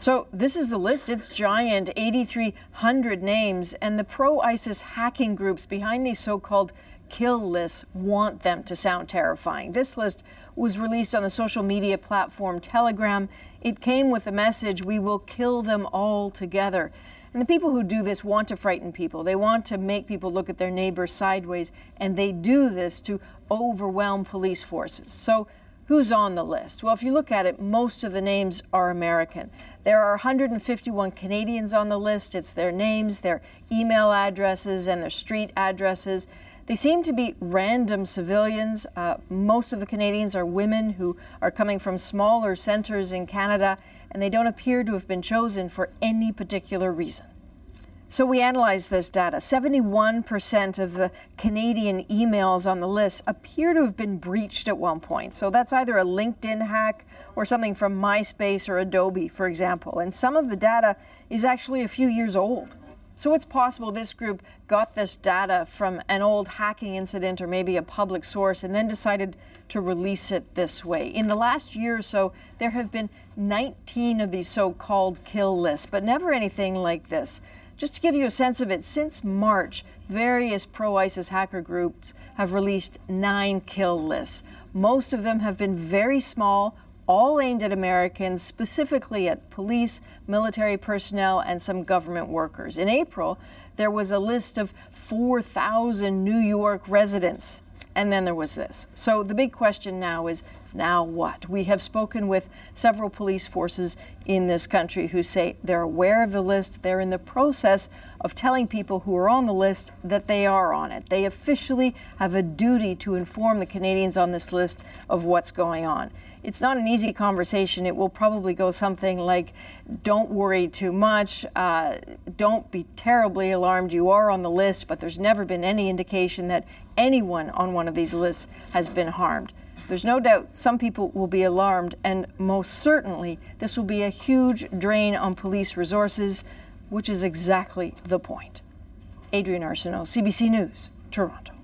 So this is the list. It's giant, 8,300 names, and the pro-ISIS hacking groups behind these so-called kill lists want them to sound terrifying. This list was released on the social media platform Telegram. It came with the message, "We will kill them all together." And the people who do this want to frighten people. They want to make people look at their neighbors sideways, and they do this to overwhelm police forces. So who's on the list? Well, if you look at it, most of the names are American. There are 151 Canadians on the list. It's their names, their email addresses, and their street addresses. They seem to be random civilians. Most of the Canadians are women who are coming from smaller centres in Canada, and they don't appear to have been chosen for any particular reason. So we analyzed this data. 71% of the Canadian emails on the list appear to have been breached at one point. So that's either a LinkedIn hack or something from MySpace or Adobe, for example. And some of the data is actually a few years old. So it's possible this group got this data from an old hacking incident or maybe a public source and then decided to release it this way. In the last year or so, there have been 19 of these so-called kill lists, but never anything like this. Just to give you a sense of it, since March, various pro-ISIS hacker groups have released 9 kill lists. Most of them have been very small, all aimed at Americans, specifically at police, military personnel, and some government workers. In April, there was a list of 4,000 New York residents. And then there was this. So the big question now is, now what? We have spoken with several police forces in this country who say they're aware of the list. They're in the process of telling people who are on the list that they are on it. They officially have a duty to inform the Canadians on this list of what's going on. It's not an easy conversation. It will probably go something like, don't worry too much. Don't be terribly alarmed. You are on the list, but there's never been any indication that anyone on one of these lists has been harmed. There's no doubt some people will be alarmed, and most certainly this will be a huge drain on police resources, which is exactly the point. Adrienne Arsenault, CBC News, Toronto.